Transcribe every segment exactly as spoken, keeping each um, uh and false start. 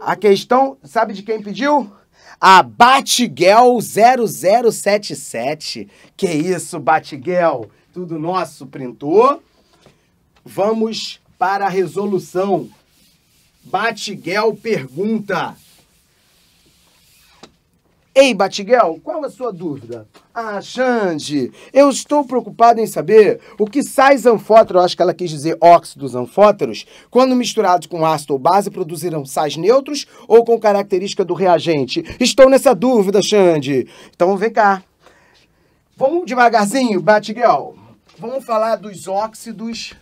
A questão, sabe de quem pediu? A Batgirl zero zero sete sete. Que isso, Batgirl? Tudo nosso, printou. Vamos para a resolução. Batgirl pergunta. Ei, Batgirl, qual a sua dúvida? Ah, Xande, eu estou preocupado em saber o que sai zanfótero, acho que ela quis dizer óxidos zanfóteros, quando misturados com ácido ou base, produzirão sais neutros ou com característica do reagente. Estou nessa dúvida, Xande. Então, vem cá. Vamos devagarzinho, Batgirl. Vamos falar dos óxidos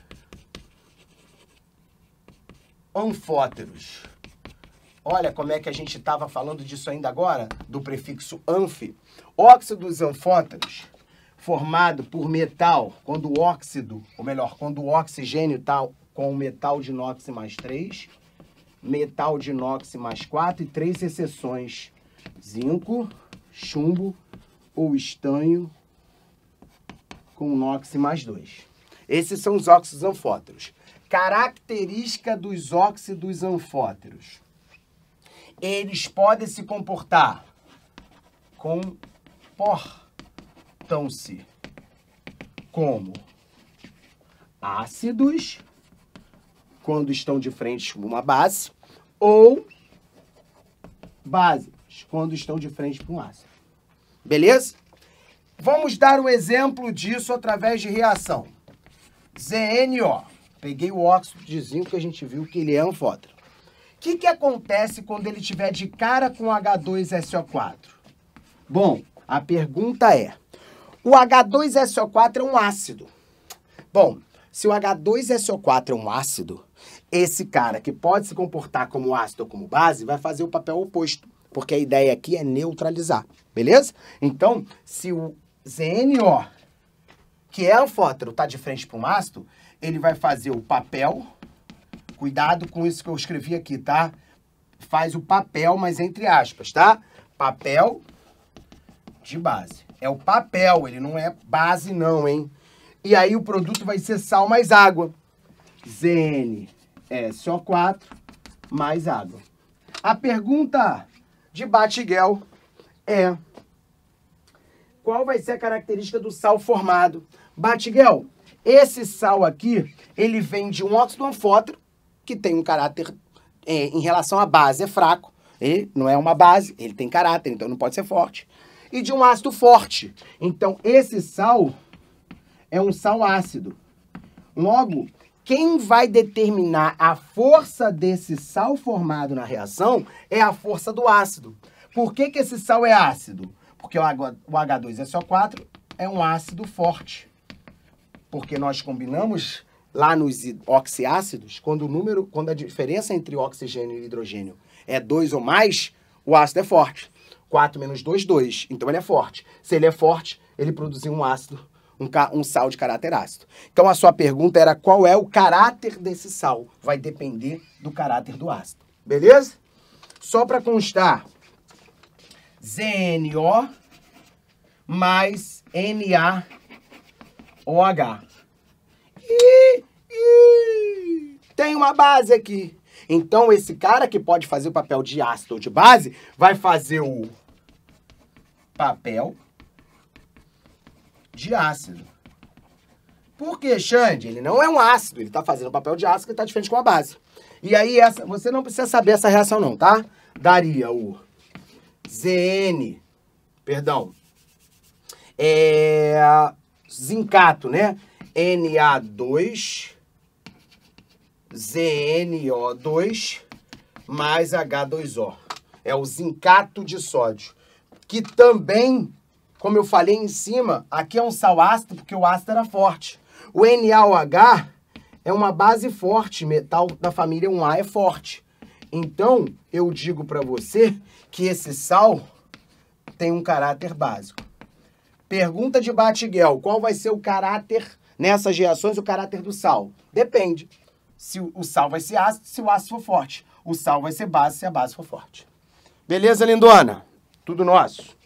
anfóteros. Olha como é que a gente estava falando disso ainda agora, do prefixo anf. Óxidos anfóteros, formado por metal, quando o óxido, ou melhor, quando o oxigênio está com o metal de inox mais três, metal de inox mais quatro e três exceções, zinco, chumbo ou estanho com inox mais dois. Esses são os óxidos anfóteros. Característica dos óxidos anfóteros. Eles podem se comportar, comportam-se como ácidos, quando estão de frente para uma base, ou bases, quando estão de frente para um ácido. Beleza? Vamos dar um exemplo disso através de reação. ZnO. Peguei o óxido de zinco que a gente viu que ele é anfótero. O que, que acontece quando ele estiver de cara com agá dois esse ó quatro? Bom, a pergunta é, o agá dois esse ó quatro é um ácido. Bom, se o agá dois esse ó quatro é um ácido, esse cara que pode se comportar como ácido ou como base vai fazer o papel oposto, porque a ideia aqui é neutralizar, beleza? Então, se o ZnO, que é anfótero, está de frente para um ácido, ele vai fazer o papel... Cuidado com isso que eu escrevi aqui, tá? Faz o papel, mas entre aspas, tá? Papel de base. É o papel, ele não é base não, hein? E aí o produto vai ser sal mais água. ZnSO quatro mais água. A pergunta de Batgirl é... Qual vai ser a característica do sal formado? Batgirl, esse sal aqui, ele vem de um óxido anfótero, que tem um caráter, é, em relação à base, é fraco. Ele não é uma base, ele tem caráter, então não pode ser forte. E de um ácido forte. Então, esse sal é um sal ácido. Logo, quem vai determinar a força desse sal formado na reação é a força do ácido. Por que que esse sal é ácido? Porque o agá dois esse ó quatro é um ácido forte. Porque nós combinamos... Lá nos oxiácidos, quando o número, quando a diferença entre oxigênio e hidrogênio é dois ou mais, o ácido é forte. quatro menos dois, dois. Então ele é forte. Se ele é forte, ele produziu um ácido, um, um sal de caráter ácido. Então a sua pergunta era qual é o caráter desse sal. Vai depender do caráter do ácido. Beleza? Só para constar, ZnO mais NaOH. Ih, ih, tem uma base aqui. Então, esse cara que pode fazer o papel de ácido ou de base, vai fazer o papel de ácido. Por quê, Xande? Ele não é um ácido, ele está fazendo o papel de ácido, ele está de frente com a base. E aí, essa, você não precisa saber essa reação não, tá? Daria o Zn, perdão, é, zincato, né? N A dois, Z N O dois, mais agá dois ó. É o zincato de sódio. Que também, como eu falei em cima, aqui é um sal ácido, porque o ácido era forte. O NaOH é uma base forte, metal da família um A é forte. Então, eu digo para você que esse sal tem um caráter básico. Pergunta de Batgirl, qual vai ser o caráter... Nessas reações, o caráter do sal. Depende. Se o sal vai ser ácido, se o ácido for forte. O sal vai ser base, se a base for forte. Beleza, lindona? Tudo nosso.